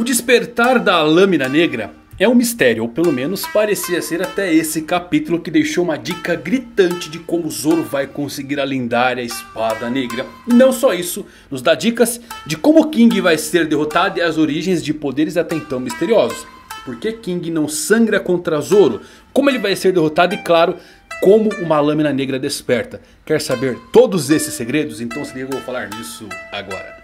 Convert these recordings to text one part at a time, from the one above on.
O despertar da Lâmina Negra é um mistério, ou pelo menos parecia ser até esse capítulo que deixou uma dica gritante de como Zoro vai conseguir a lendária Espada Negra. E não só isso, nos dá dicas de como King vai ser derrotado e as origens de poderes até então misteriosos. Por que King não sangra contra Zoro? Como ele vai ser derrotado e, claro, como uma Lâmina Negra desperta. Quer saber todos esses segredos? Então se liga, eu vou falar disso agora.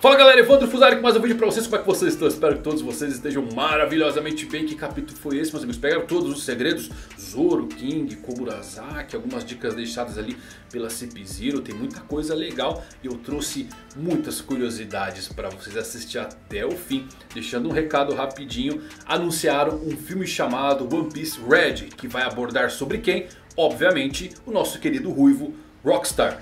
Fala galera, Evandro Fuzari com mais um vídeo pra vocês. Como é que vocês estão? Espero que todos vocês estejam maravilhosamente bem. Que capítulo foi esse, meus amigos? Pegaram todos os segredos? Zoro, King, Komurasaki, algumas dicas deixadas ali pela CP0. Tem muita coisa legal e eu trouxe muitas curiosidades pra vocês assistir até o fim. Deixando um recado rapidinho, anunciaram um filme chamado One Piece Red, que vai abordar sobre quem? Obviamente, o nosso querido ruivo Rockstar.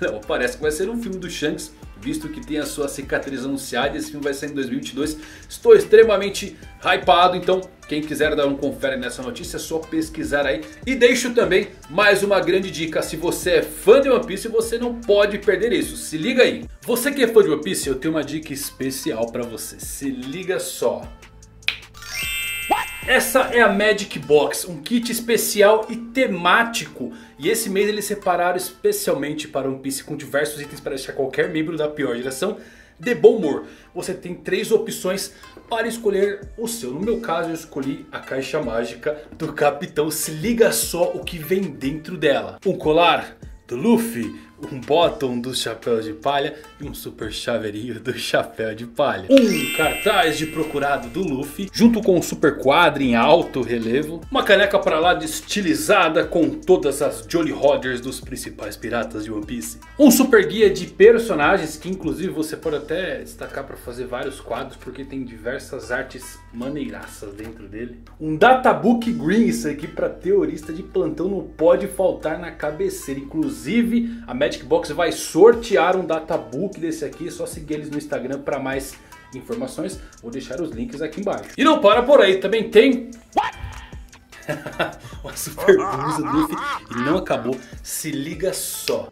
Não, parece que vai ser um filme do Shanks, visto que tem a sua cicatriz anunciada. Esse filme vai sair em 2022. Estou extremamente hypado, então quem quiser dar um confere nessa notícia é só pesquisar aí. E deixo também mais uma grande dica: se você é fã de One Piece, você não pode perder isso. Se liga aí. Você que é fã de One Piece, eu tenho uma dica especial pra você. Se liga só. Essa é a Magic Box, um kit especial e temático. E esse mês eles separaram especialmente para One Piece com diversos itens para deixar qualquer membro da pior geração de bom humor. Você tem três opções para escolher o seu. No meu caso eu escolhi a caixa mágica do Capitão. Se liga só o que vem dentro dela. Um colar do Luffy, um botão do Chapéu de Palha e um super chaveirinho do Chapéu de Palha. Um cartaz de procurado do Luffy, junto com um super quadro em alto relevo. Uma caneca para lá estilizada com todas as Jolly Rogers dos principais piratas de One Piece. Um super guia de personagens que inclusive você pode até destacar para fazer vários quadros, porque tem diversas artes maneiraças dentro dele. Um databook green, isso aqui para teorista de plantão não pode faltar na cabeceira. Inclusive a Magic Box vai sortear um databook desse aqui, é só seguir eles no Instagram para mais informações. Vou deixar os links aqui embaixo. E não para por aí, também tem uma super blusa do Luffy e não acabou, se liga só.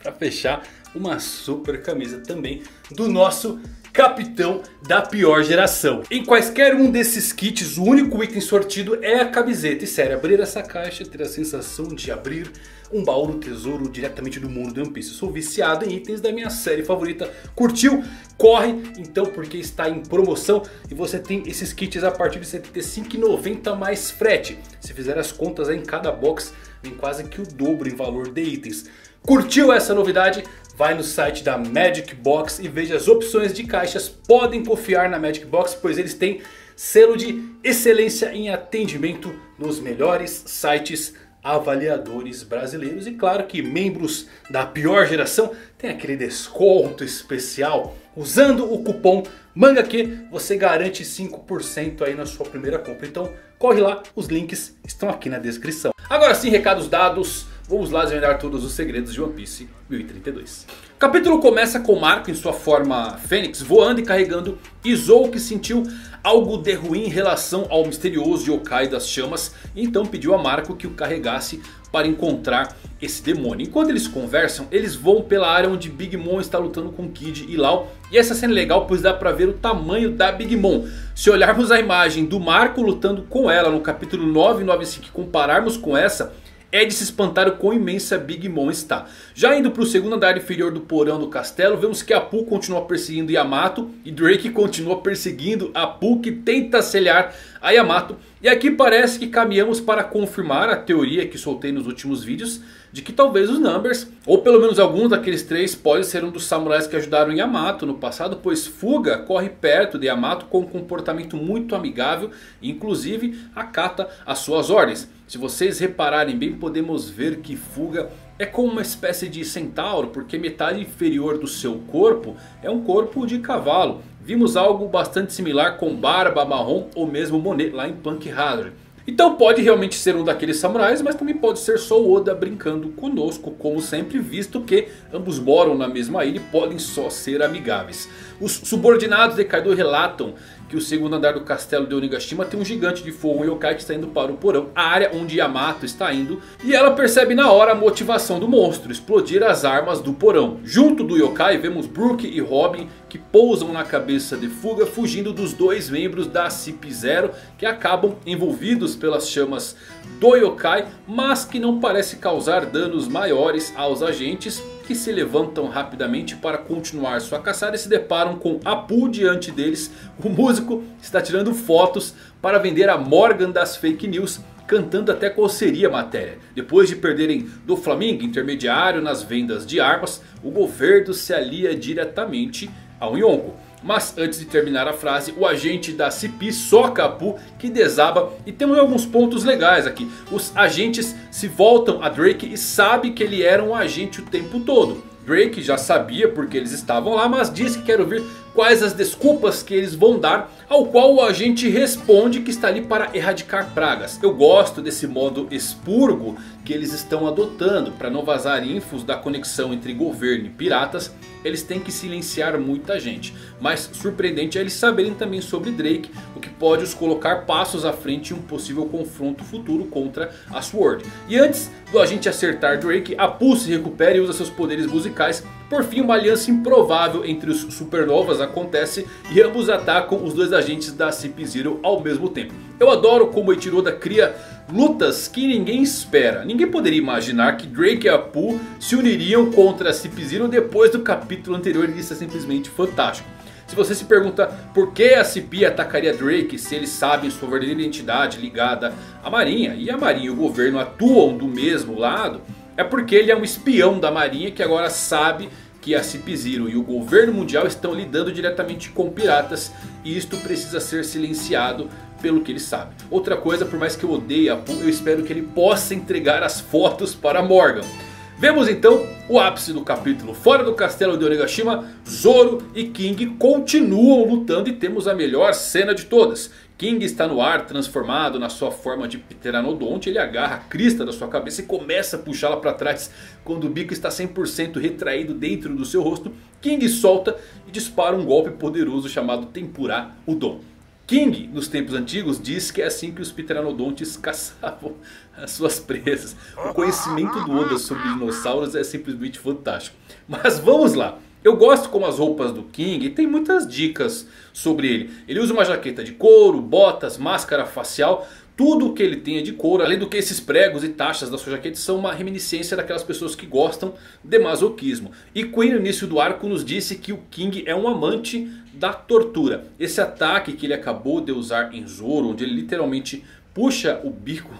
Para fechar, uma super camisa também do nosso Capitão da pior geração. Em quaisquer um desses kits, o único item sortido é a camiseta. E sério, abrir essa caixa, ter a sensação de abrir um baú do tesouro diretamente do mundo do One Piece. Eu sou viciado em itens da minha série favorita. Curtiu? Corre então, porque está em promoção. E você tem esses kits a partir de R$ 75,90 mais frete. Se fizer as contas aí, em cada box vem quase que o dobro em valor de itens. Curtiu essa novidade? Vai no site da Magic Box e veja as opções de caixas. Podem confiar na Magic Box, pois eles têm selo de excelência em atendimento nos melhores sites avaliadores brasileiros. E claro que membros da pior geração tem aquele desconto especial. Usando o cupom MANGAQ você garante 5% aí na sua primeira compra. Então corre lá, os links estão aqui na descrição. Agora sim, recados dados, vamos lá desvendar todos os segredos de One Piece 1032. O capítulo começa com Marco em sua forma fênix, voando e carregando Izou, que sentiu algo de ruim em relação ao misterioso yokai das chamas, e então pediu a Marco que o carregasse para encontrar esse demônio. Enquanto eles conversam, eles vão pela área onde Big Mom está lutando com Kid e Lau. E essa cena é legal, pois dá pra ver o tamanho da Big Mom. Se olharmos a imagem do Marco lutando com ela no capítulo 995 e compararmos com essa, é de se espantar o quão imensa Big Mom está. Já indo para o segundo andar inferior do porão do castelo, vemos que Apu continua perseguindo Yamato. E Drake continua perseguindo Apu, que tenta acelerar a Yamato. E aqui parece que caminhamos para confirmar a teoria que soltei nos últimos vídeos, de que talvez os Numbers, ou pelo menos alguns daqueles três, podem ser um dos samurais que ajudaram Yamato no passado, pois Fuga corre perto de Yamato com um comportamento muito amigável e inclusive acata as suas ordens. Se vocês repararem bem, podemos ver que Fuga é como uma espécie de centauro, porque metade inferior do seu corpo é um corpo de cavalo. Vimos algo bastante similar com Barba Marrom ou mesmo Monet lá em Punk Hazard. Então pode realmente ser um daqueles samurais, mas também pode ser só o Oda brincando conosco, como sempre, visto que ambos moram na mesma ilha e podem só ser amigáveis. Os subordinados de Kaido relatam que o segundo andar do castelo de Onigashima tem um gigante de fogo, um yokai que está indo para o porão, a área onde Yamato está indo. E ela percebe na hora a motivação do monstro: explodir as armas do porão. Junto do yokai vemos Brook e Robin, que pousam na cabeça de Fuga, fugindo dos dois membros da CP0, que acabam envolvidos pelas chamas do yokai, mas que não parece causar danos maiores aos agentes, que se levantam rapidamente para continuar sua caçada e se deparam com Apu diante deles. O músico está tirando fotos para vender a Morgan das fake news, cantando até qual seria a matéria. Depois de perderem do Flamengo, intermediário nas vendas de armas, o governo se alia diretamente ao Yonko. Mas antes de terminar a frase, o agente da CP soca Apu, que desaba. E temos alguns pontos legais aqui. Os agentes se voltam a Drake e sabem que ele era um agente o tempo todo. Drake já sabia porque eles estavam lá, mas diz que quer ouvir quais as desculpas que eles vão dar, ao qual o agente responde que está ali para erradicar pragas. Eu gosto desse modo expurgo que eles estão adotando para não vazar infos da conexão entre governo e piratas. Eles têm que silenciar muita gente, mas surpreendente é eles saberem também sobre Drake, o que pode os colocar passos à frente em um possível confronto futuro contra a SWORD. E antes do agente acertar Drake, Apu se recupera e usa seus poderes musicais. Por fim, uma aliança improvável entre os supernovas acontece e ambos atacam os dois agentes da CP0 ao mesmo tempo. Eu adoro como o Eiichiro Oda cria lutas que ninguém espera. Ninguém poderia imaginar que Drake e Apu se uniriam contra a CP0 depois do capítulo anterior, e isso é simplesmente fantástico. Se você se pergunta por que a CP atacaria Drake se eles sabem sua verdadeira identidade ligada à marinha, e a marinha e o governo atuam do mesmo lado, é porque ele é um espião da marinha que agora sabe que a CP0 e o governo mundial estão lidando diretamente com piratas, e isto precisa ser silenciado pelo que ele sabe. Outra coisa, por mais que eu odeie Apu, eu espero que ele possa entregar as fotos para Morgan. Vemos então o ápice do capítulo. Fora do castelo de Onigashima, Zoro e King continuam lutando e temos a melhor cena de todas. King está no ar, transformado na sua forma de Pteranodonte. Ele agarra a crista da sua cabeça e começa a puxá-la para trás. Quando o bico está 100% retraído dentro do seu rosto, King solta e dispara um golpe poderoso chamado Tempura Udon. King, nos tempos antigos, diz que é assim que os pteranodontes caçavam as suas presas. O conhecimento do Oda sobre dinossauros é simplesmente fantástico. Mas vamos lá. Eu gosto como as roupas do King, e tem muitas dicas sobre ele. Ele usa uma jaqueta de couro, botas, máscara facial, tudo o que ele tem é de couro. Além do que, esses pregos e taxas da sua jaqueta são uma reminiscência daquelas pessoas que gostam de masoquismo. E Queen, no início do arco, nos disse que o King é um amante da tortura. Esse ataque que ele acabou de usar em Zoro, onde ele literalmente puxa o bico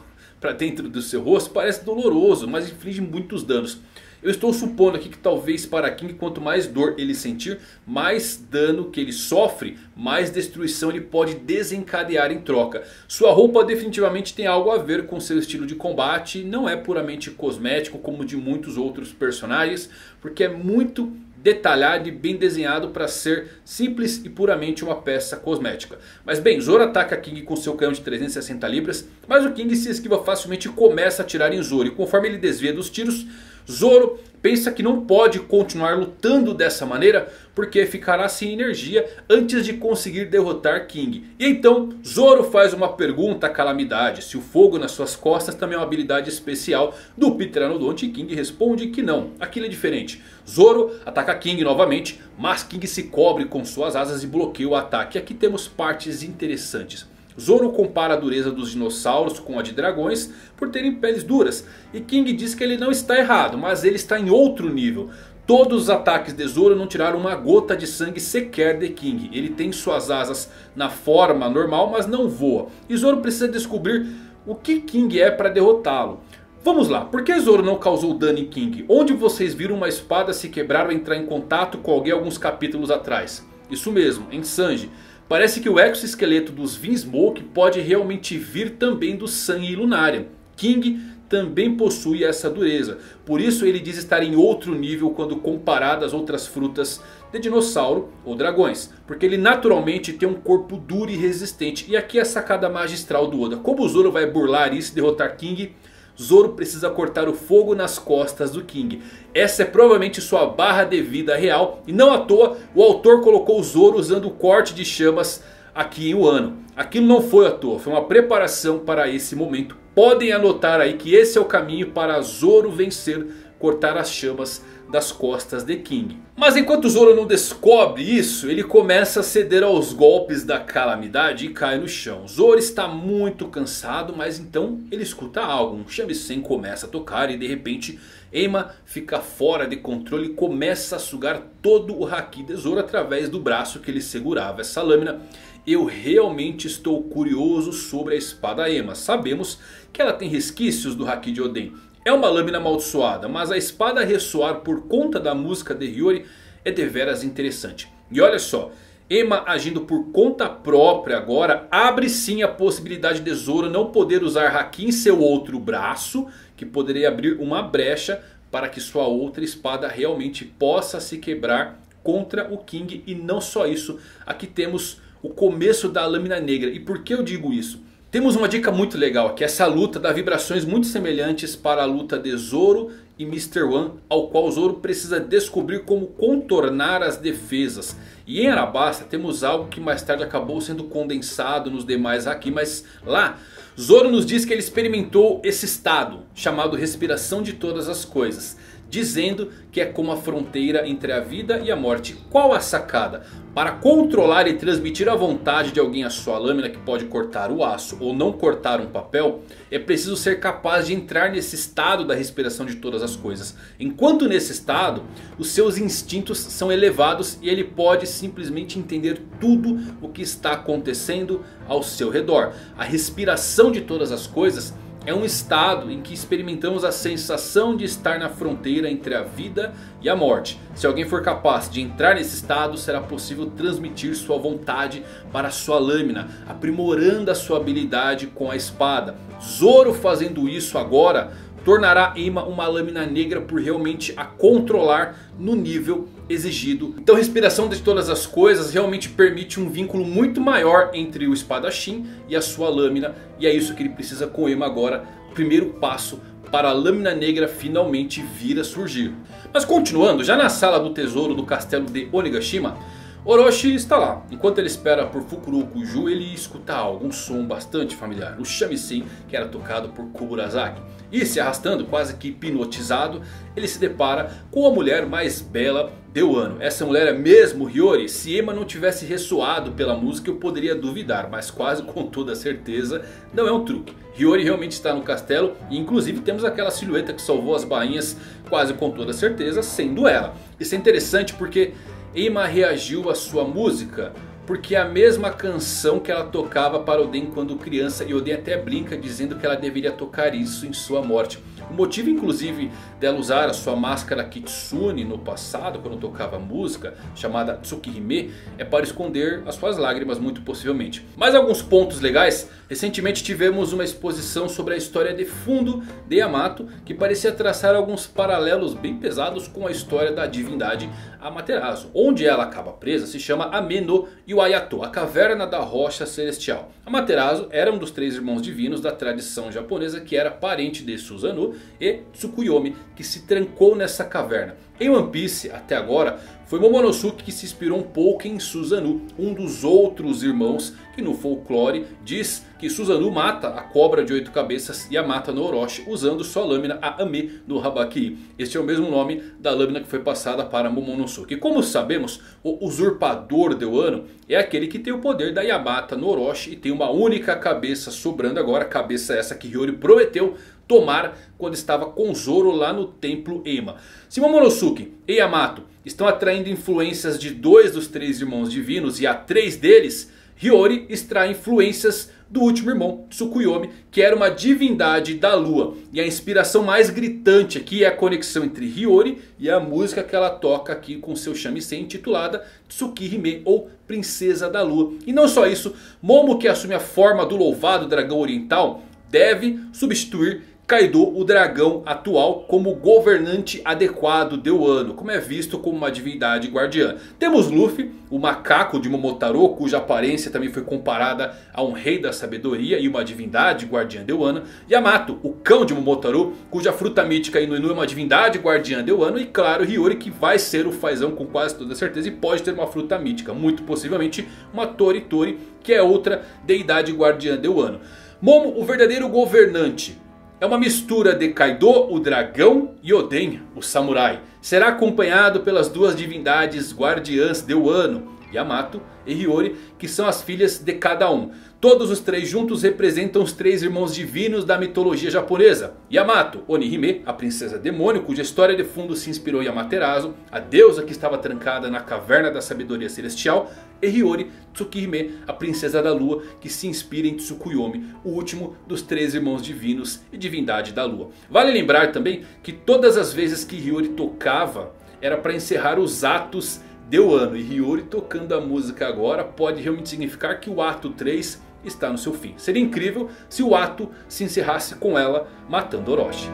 para dentro do seu rosto, parece doloroso, mas inflige muitos danos. Eu estou supondo aqui que talvez para King, quanto mais dor ele sentir, mais dano que ele sofre, mais destruição ele pode desencadear em troca. Sua roupa definitivamente tem algo a ver com seu estilo de combate. Não é puramente cosmético como de muitos outros personagens, porque é muito detalhado e bem desenhado para ser simples e puramente uma peça cosmética. Mas bem, Zoro ataca King com seu canhão de 360 libras. Mas o King se esquiva facilmente e começa a atirar em Zoro. E conforme ele desvia dos tiros, Zoro pensa que não pode continuar lutando dessa maneira, porque ficará sem energia antes de conseguir derrotar King. E então Zoro faz uma pergunta à calamidade: se o fogo nas suas costas também é uma habilidade especial do Pteranodonte. E King responde que não, aquilo é diferente. Zoro ataca King novamente, mas King se cobre com suas asas e bloqueia o ataque. Aqui temos partes interessantes. Zoro compara a dureza dos dinossauros com a de dragões por terem peles duras. E King diz que ele não está errado, mas ele está em outro nível. Todos os ataques de Zoro não tiraram uma gota de sangue sequer de King. Ele tem suas asas na forma normal, mas não voa. E Zoro precisa descobrir o que King é para derrotá-lo. Vamos lá, por que Zoro não causou dano em King? Onde vocês viram uma espada se quebrar ou entrar em contato com alguém alguns capítulos atrás? Isso mesmo, em Sanji. Parece que o exoesqueleto dos Vinsmoke pode realmente vir também do sangue Lunária. King também possui essa dureza. Por isso ele diz estar em outro nível quando comparado às outras frutas de dinossauro ou dragões, porque ele naturalmente tem um corpo duro e resistente. E aqui é a sacada magistral do Oda. Como o Zoro vai burlar isso e derrotar King? Zoro precisa cortar o fogo nas costas do King. Essa é provavelmente sua barra de vida real. E não à toa o autor colocou Zoro usando o corte de chamas aqui em Wano. Aquilo não foi à toa, foi uma preparação para esse momento. Podem anotar aí que esse é o caminho para Zoro vencer, cortar as chamas das costas de King. Mas enquanto Zoro não descobre isso, ele começa a ceder aos golpes da calamidade e cai no chão. Zoro está muito cansado, mas então ele escuta algo. Um shamisen começa a tocar e de repente Emma fica fora de controle e começa a sugar todo o haki de Zoro através do braço que ele segurava essa lâmina. Eu realmente estou curioso sobre a espada Emma. Sabemos que ela tem resquícios do haki de Oden. É uma lâmina amaldiçoada, mas a espada ressoar por conta da música de Hiyori é deveras interessante. E olha só, Emma agindo por conta própria agora abre sim a possibilidade de Zoro não poder usar haki em seu outro braço, que poderia abrir uma brecha para que sua outra espada realmente possa se quebrar contra o King. E não só isso, aqui temos o começo da lâmina negra. E por que eu digo isso? Temos uma dica muito legal aqui. Essa luta dá vibrações muito semelhantes para a luta de Zoro e Mr. One, ao qual Zoro precisa descobrir como contornar as defesas. E em Arabasta temos algo que mais tarde acabou sendo condensado nos demais haki, mas lá Zoro nos diz que ele experimentou esse estado chamado respiração de todas as coisas, dizendo que é como a fronteira entre a vida e a morte. Qual a sacada? Para controlar e transmitir a vontade de alguém a sua lâmina, que pode cortar o aço ou não cortar um papel, é preciso ser capaz de entrar nesse estado da respiração de todas as coisas. Enquanto nesse estado, os seus instintos são elevados e ele pode simplesmente entender tudo o que está acontecendo ao seu redor. A respiração de todas as coisas é um estado em que experimentamos a sensação de estar na fronteira entre a vida e a morte. Se alguém for capaz de entrar nesse estado, será possível transmitir sua vontade para sua lâmina, aprimorando a sua habilidade com a espada. Zoro fazendo isso agora tornará Emma uma lâmina negra por realmente a controlar no nível exigido. Então respiração de todas as coisas realmente permite um vínculo muito maior entre o espadachim e a sua lâmina. E é isso que ele precisa com Emma agora. Primeiro passo para a lâmina negra finalmente vir a surgir. Mas continuando, já na sala do tesouro do castelo de Onigashima, Orochi está lá. Enquanto ele espera por Fukurokuju, ele escuta algum som bastante familiar, o shamisen que era tocado por Komurasaki. E se arrastando, quase que hipnotizado, ele se depara com a mulher mais bela de Wano. Essa mulher é mesmo Hiyori? Se Emma não tivesse ressoado pela música, eu poderia duvidar, mas quase com toda certeza não é um truque. Hiyori realmente está no castelo e inclusive temos aquela silhueta que salvou as bainhas, quase com toda certeza sendo ela. Isso é interessante porque Emma reagiu à sua música, porque é a mesma canção que ela tocava para Oden quando criança. E Oden até brinca dizendo que ela deveria tocar isso em sua morte. O motivo inclusive dela usar a sua máscara kitsune no passado, quando tocava música, chamada Tsukihime, é para esconder as suas lágrimas, muito possivelmente. Mais alguns pontos legais. Recentemente tivemos uma exposição sobre a história de fundo de Yamato, que parecia traçar alguns paralelos bem pesados com a história da divindade Amaterasu. Onde ela acaba presa se chama Ameno Yuayato, a caverna da rocha celestial. Amaterasu era um dos 3 irmãos divinos da tradição japonesa, que era parente de Susanoo e Tsukuyomi, que se trancou nessa caverna. Em One Piece até agora foi Momonosuke que se inspirou um pouco em Susanoo, um dos outros irmãos que no folclore diz que Susanoo mata a cobra de 8 cabeças Yamata no Orochi usando sua lâmina a Ame no Habakiri. Este é o mesmo nome da lâmina que foi passada para Momonosuke. Como sabemos, o usurpador de Wano é aquele que tem o poder da Yamata no Orochi e tem uma única cabeça sobrando agora. Cabeça essa que Hiyori prometeu tomar quando estava com Zoro lá no templo Emma. Se Momonosuke e Yamato estão atraindo influências de 2 dos 3 irmãos divinos e a 3 deles, Hiyori extrai influências do último irmão, Tsukuyomi, que era uma divindade da lua. E a inspiração mais gritante aqui é a conexão entre Hiyori e a música que ela toca aqui com seu shamisen, intitulada Tsukihime, ou Princesa da Lua. E não só isso, Momo, que assume a forma do louvado dragão oriental, deve substituir Kaido, o dragão atual, como governante adequado de Wano, como é visto como uma divindade guardiã. Temos Luffy, o macaco de Momotaro, cuja aparência também foi comparada a um rei da sabedoria e uma divindade guardiã de Wano. Yamato, o cão de Momotaro, cuja fruta mítica Inu Inu é uma divindade guardiã de Wano. E claro, Hiyori, que vai ser o fazão com quase toda certeza e pode ter uma fruta mítica, muito possivelmente uma Tori Tori, que é outra deidade guardiã de Wano. Momo, o verdadeiro governante, é uma mistura de Kaido, o dragão, e Oden, o samurai. Será acompanhado pelas duas divindades guardiãs de Wano, Yamato e Hiyori, que são as filhas de cada um. Todos os três juntos representam os três irmãos divinos da mitologia japonesa. Yamato, Onihime, a princesa demônio, cuja história de fundo se inspirou em Amaterasu, a deusa que estava trancada na caverna da sabedoria celestial. E Hiyori, Tsukihime, a princesa da lua, que se inspira em Tsukuyomi, o último dos três irmãos divinos e divindade da lua. Vale lembrar também que todas as vezes que Hiyori tocava era para encerrar os atos de Wano. E Hiyori tocando a música agora pode realmente significar que o ato 3 está no seu fim. Seria incrível se o ato se encerrasse com ela matando Orochi.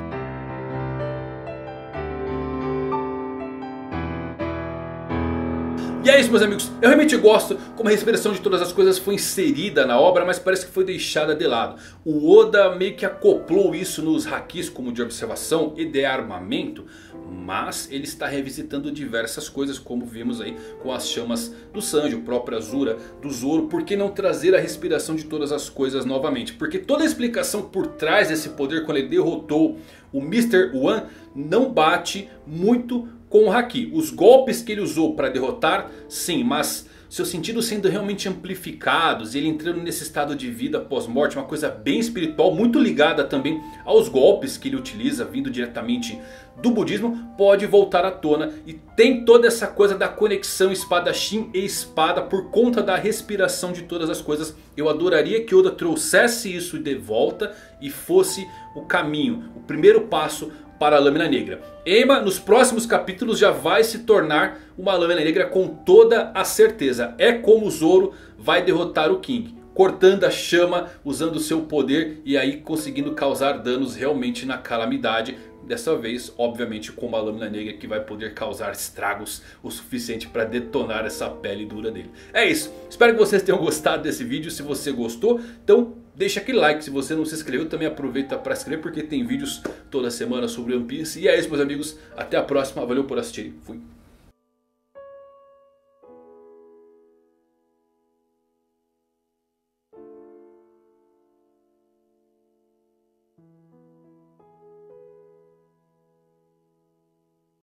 E é isso, meus amigos, eu realmente gosto como a expressão de todas as coisas foi inserida na obra, mas parece que foi deixada de lado. O Oda meio que acoplou isso nos hakis como de observação e de armamento, mas ele está revisitando diversas coisas, como vimos aí com as chamas do Sanji, o próprio Azura do Zoro. Por que não trazer a respiração de todas as coisas novamente? Porque toda a explicação por trás desse poder, quando ele derrotou o Mr. One, não bate muito com o Haki. Os golpes que ele usou para derrotar, sim, mas seus sentidos sendo realmente amplificados, ele entrando nesse estado de vida pós-morte, uma coisa bem espiritual, muito ligada também aos golpes que ele utiliza vindo diretamente do budismo, pode voltar à tona. E tem toda essa coisa da conexão espadachim e espada por conta da respiração de todas as coisas. Eu adoraria que Oda trouxesse isso de volta e fosse o caminho, o primeiro passo para a Lâmina Negra. Emma nos próximos capítulos já vai se tornar uma Lâmina Negra com toda a certeza. É como o Zoro vai derrotar o King, cortando a chama, usando o seu poder e aí conseguindo causar danos realmente na calamidade. Dessa vez, obviamente, com uma Lâmina Negra que vai poder causar estragos o suficiente para detonar essa pele dura dele. É isso, espero que vocês tenham gostado desse vídeo. Se você gostou, então deixa aquele like. Se você não se inscreveu, também aproveita para se inscrever, porque tem vídeos toda semana sobre One Piece. E é isso, meus amigos, até a próxima, valeu por assistir, fui!